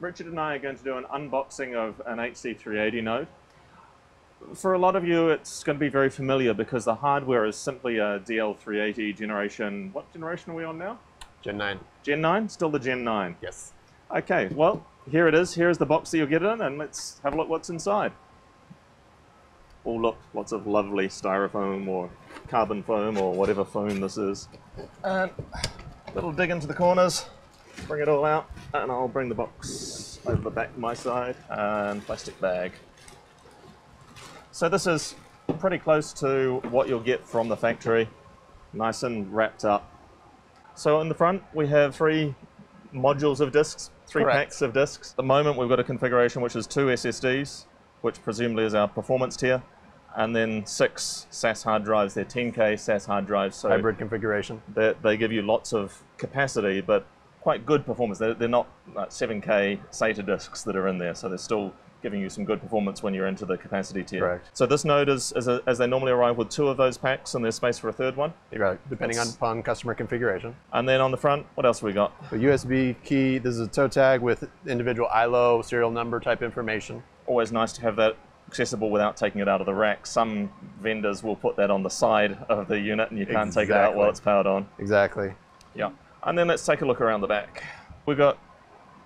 Richard and I are going to do an unboxing of an HC380 node. For a lot of you, it's going to be very familiar because the hardware is simply a DL380 generation. What generation are we on now? Gen 9. Gen 9? Still the Gen 9? Yes. Okay, well, here it is. Here's the box that you'll get it in, and let's have a look what's inside. Oh, look, lots of lovely styrofoam or carbon foam or whatever foam this is. And a little dig into the corners. Bring it all out, and I'll bring the box over the back my side, and plastic bag. So this is pretty close to what you'll get from the factory, nice and wrapped up. So in the front we have three modules of discs, three packs of discs. At the moment we've got a configuration which is 2 SSDs, which presumably is our performance tier, and then 6 SAS hard drives. They're 10K SAS hard drives. So hybrid configuration. They give you lots of capacity, but quite good performance. They're not 7K SATA discs that are in there, so they're still giving you some good performance when you're into the capacity tier. Correct. So this node is as they normally arrive with 2 of those packs, and there's space for a 3rd one. Right, depending upon customer configuration. And then on the front, what else have we got? A USB key. This is a toe tag with individual iLO serial number type information. Always nice to have that accessible without taking it out of the rack. Some vendors will put that on the side of the unit, and you can't take it out while it's powered on. Exactly. Yeah. And then let's take a look around the back. We've got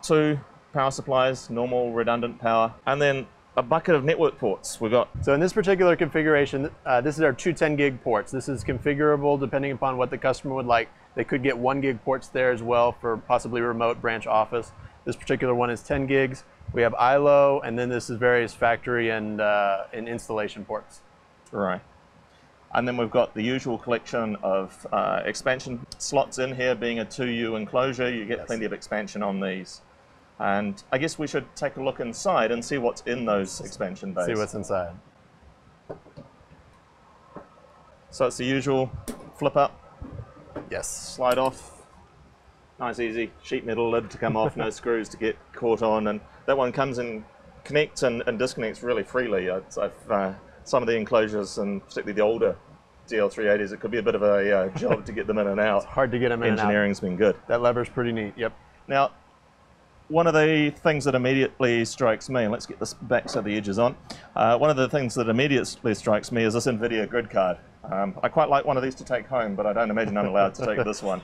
2 power supplies, normal redundant power, and then a bucket of network ports we've got. So in this particular configuration, this is our 2 10-gig ports. This is configurable depending upon what the customer would like. They could get 1 gig ports there as well for possibly remote branch office. This particular one is 10 gigs. We have iLO, and then this is various factory and installation ports. Right. And then we've got the usual collection of expansion slots in here, being a 2U enclosure. You get plenty of expansion on these. And I guess we should take a look inside and see what's in those expansion bays. See what's inside. So it's the usual flip up. Yes. Slide off. Nice, easy sheet metal lid to come off, no screws to get caught on. And that one comes and connects and disconnects really freely. Some of the enclosures, and particularly the older DL380s, it could be a bit of a job to get them in and out. It's hard to get them in and out. Engineering's been good. That lever's pretty neat, yep. Now, one of the things that immediately strikes me, and let's get this back so the edge is on, one of the things that immediately strikes me is this NVIDIA grid card. I quite like one of these to take home, but I don't imagine I'm allowed to take this one.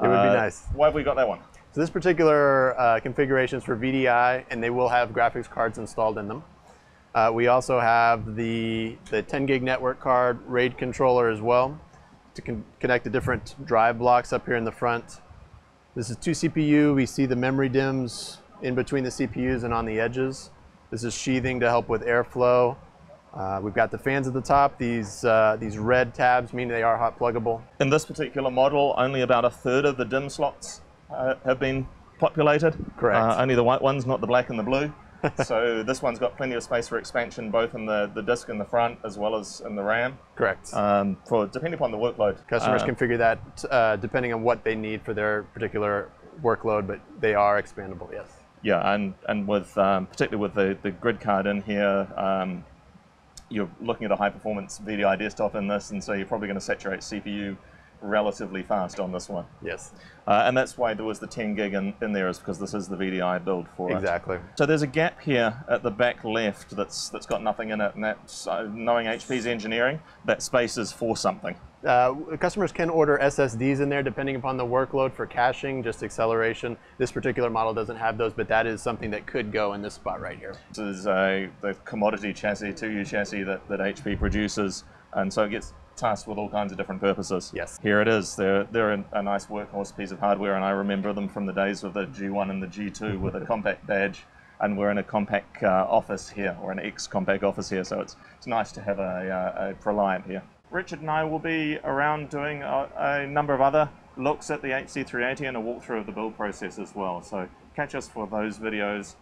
It would be nice. Why have we got that one? So this particular configuration is for VDI, and they will have graphics cards installed in them. We also have the 10-gig network card, RAID controller as well, to connect the different drive blocks up here in the front. This is 2 CPU. We see the memory DIMs in between the CPUs and on the edges. This is sheathing to help with airflow. We've got the fans at the top. These red tabs mean they are hot pluggable. In this particular model, only about 1/3 of the DIM slots have been populated. Correct. Only the white ones, not the black and the blue. So this one's got plenty of space for expansion, both in the disk in the front as well as in the RAM. Correct. For depending upon the workload. Customers can configure that depending on what they need for their particular workload, but they are expandable, yes. Yeah, and with particularly with the grid card in here, you're looking at a high-performance VDI desktop in this, and so you're probably going to saturate CPU relatively fast on this one. Yes. And that's why there was the 10 gig in there, is because this is the VDI build for it. Exactly. So there's a gap here at the back left that's got nothing in it, and that's, knowing HP's engineering, that space is for something. Customers can order SSDs in there depending upon the workload for caching, just acceleration. This particular model doesn't have those, but that is something that could go in this spot right here. This is the commodity chassis, 2U chassis that HP produces, and so it gets tasked with all kinds of different purposes. Yes. Here it is. They're a nice workhorse piece of hardware, and I remember them from the days of the G1 and the G2 with a compact badge, and we're in a compact office here, or an ex-compact office here, so it's nice to have a ProLiant here. Richard and I will be around doing a number of other looks at the HC380 and a walkthrough of the build process as well, so catch us for those videos.